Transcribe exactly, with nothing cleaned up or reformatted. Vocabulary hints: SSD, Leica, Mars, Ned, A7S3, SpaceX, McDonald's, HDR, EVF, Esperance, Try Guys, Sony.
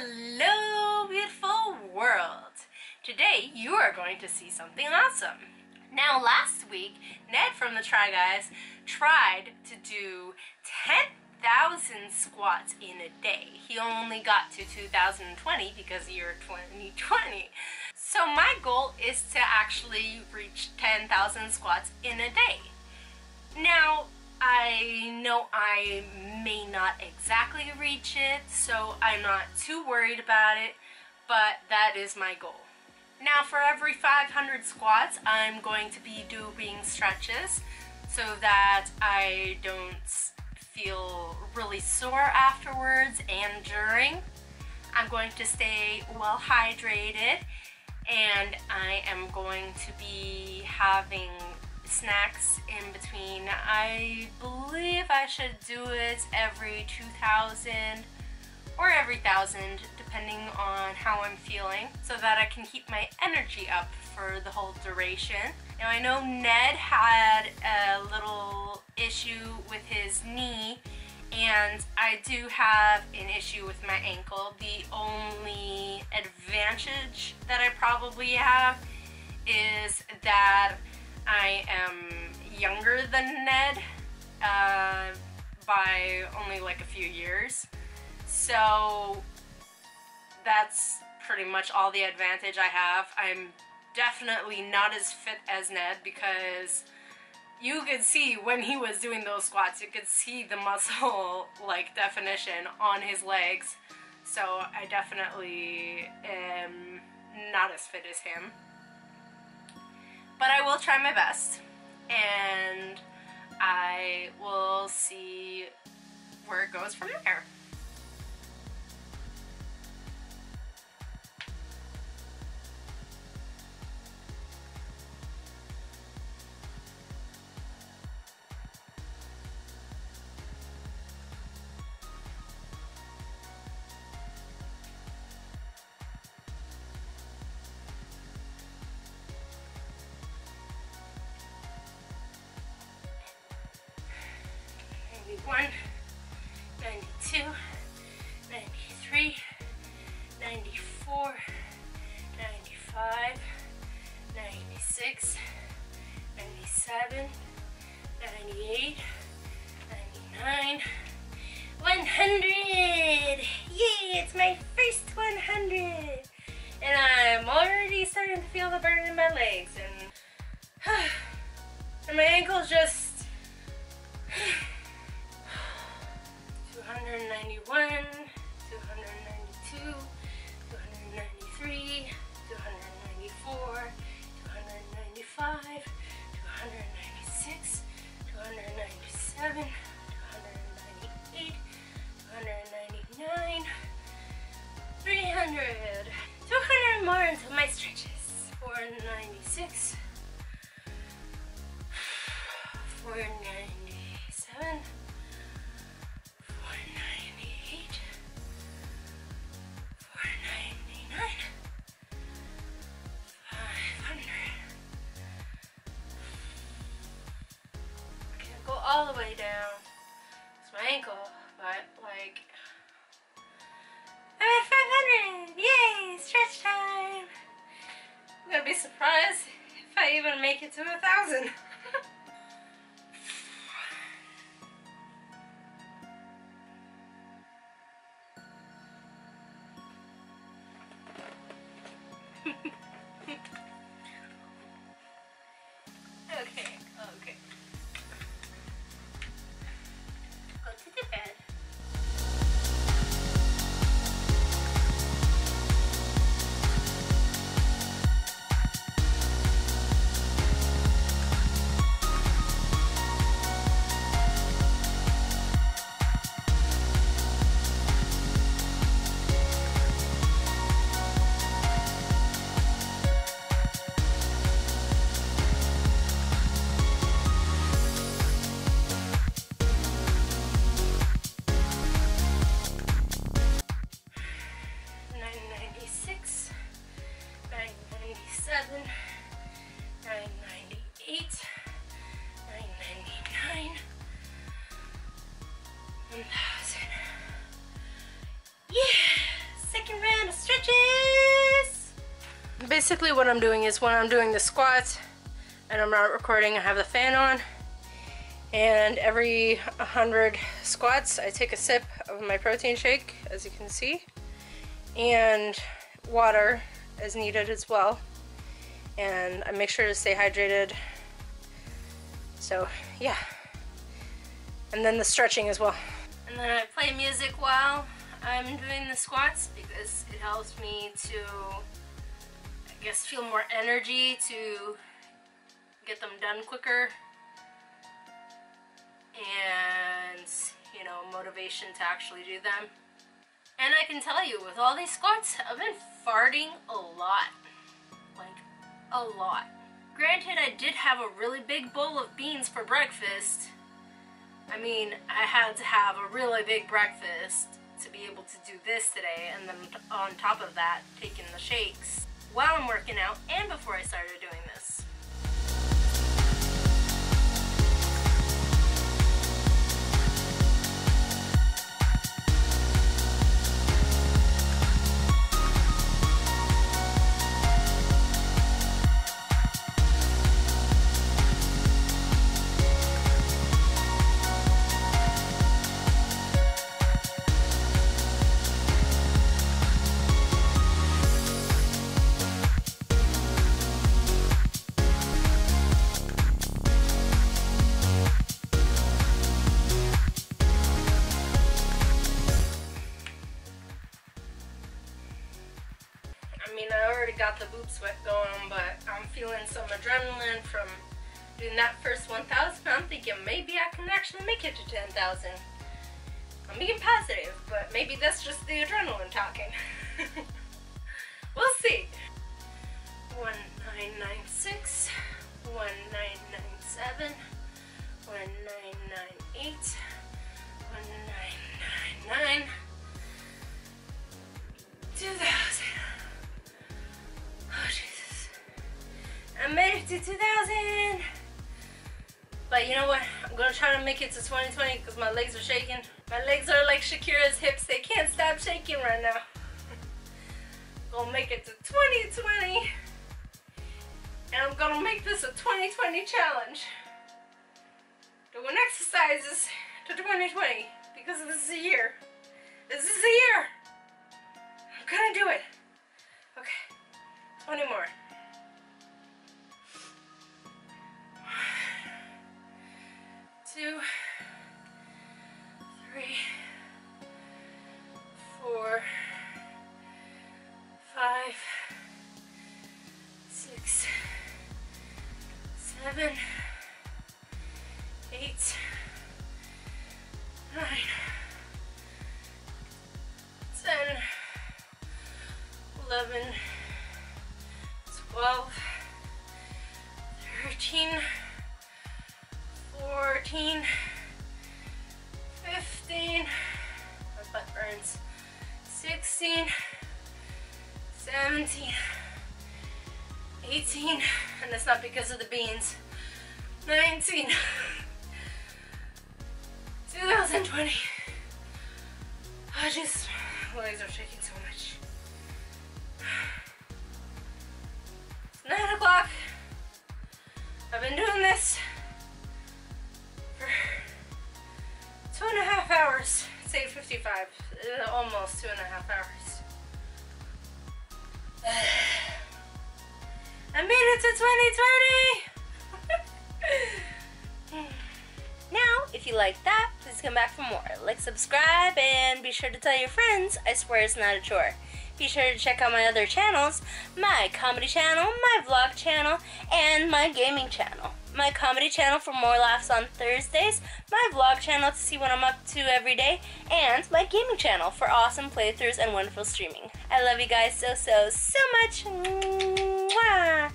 Hello, beautiful world! Today you are going to see something awesome. Now last week, Ned from the Try Guys tried to do ten thousand squats in a day. He only got to two thousand twenty because of year twenty twenty. So my goal is to actually reach ten thousand squats in a day. Now, I know I may not exactly reach it, so I'm not too worried about it, but that is my goal. Now for every five hundred squats, I'm going to be doing stretches so that I don't feel really sore afterwards and during. I'm going to stay well hydrated, and I am going to be having snacks in between. I believe I should do it every two thousand or every one thousand, depending on how I'm feeling, so that I can keep my energy up for the whole duration. Now I know Ned had a little issue with his knee, and I do have an issue with my ankle. The only advantage that I probably have is that I am younger than Ned uh, by only like a few years, so that's pretty much all the advantage I have. I'm definitely not as fit as Ned, because you could see when he was doing those squats, you could see the muscle like definition on his legs, so I definitely am not as fit as him. But I will try my best, and I will see where it goes from there. ninety-two, ninety-three, ninety-four, ninety-five, ninety-six, ninety-seven, ninety-eight, ninety-nine, one hundred! Yay! It's my first one hundred! And I'm already starting to feel the burn in my legs, and, and my ankle's just two hundred ninety-one, two hundred ninety-two, two hundred ninety-three, two hundred ninety-four, two hundred ninety-five, two hundred ninety-six, two hundred ninety-seven, two hundred ninety-eight, two hundred ninety-nine, three hundred, two hundred more until my stretches. All the way down. It's my ankle, but like, I'm at five hundred! Yay! Stretch time! I'm gonna be surprised if I even make it to a thousand. basically what I'm doing is when I'm doing the squats and I'm not recording, I have the fan on, and every one hundred squats I take a sip of my protein shake, as you can see, and water as needed as well, and I make sure to stay hydrated. So yeah, and then the stretching as well. And then I play music while I'm doing the squats because it helps me to, I guess, feel more energy to get them done quicker, and you know, motivation to actually do them. And I can tell you, with all these squats, I've been farting a lot, like a lot. Granted, I did have a really big bowl of beans for breakfast. I mean, I had to have a really big breakfast to be able to do this today, and then on top of that, taking the shakes while I'm working out and before I started doing this. Got the boob sweat going, but I'm feeling some adrenaline from doing that first one thousand. I'm thinking maybe I can actually make it to ten thousand. I'm being positive, but maybe that's just the adrenaline talking. We'll see. one nine nine six, one nine nine seven, one nine nine eight, one nine nine nine, two thousand. I made it to two thousand! But you know what? I'm gonna try to make it to twenty twenty because my legs are shaking. My legs are like Shakira's hips. They can't stop shaking right now. Gonna make it to twenty twenty. And I'm gonna make this a twenty twenty challenge. Doing exercises to twenty twenty because this is a year. This is a year! I'm gonna do it. Okay, twenty more. Two, three, four, five, six, seven, eight, nine, ten, eleven, twelve, thirteen. fourteen, fifteen, my butt burns, sixteen, seventeen, eighteen, and that's not because of the beans, nineteen, two thousand twenty, I just, my legs are shaking so much. It's nine o'clock, I've been doing this two and a half hours, it's eight fifty-five, almost two and a half hours. I made it to twenty twenty! Now, if you like that, please come back for more. Like, subscribe, and be sure to tell your friends. I swear it's not a chore. Be sure to check out my other channels, my comedy channel, my vlog channel, and my gaming channel. My comedy channel for more laughs on Thursdays, my vlog channel to see what I'm up to every day, and my gaming channel for awesome playthroughs and wonderful streaming. I love you guys so, so, so much. Mwah!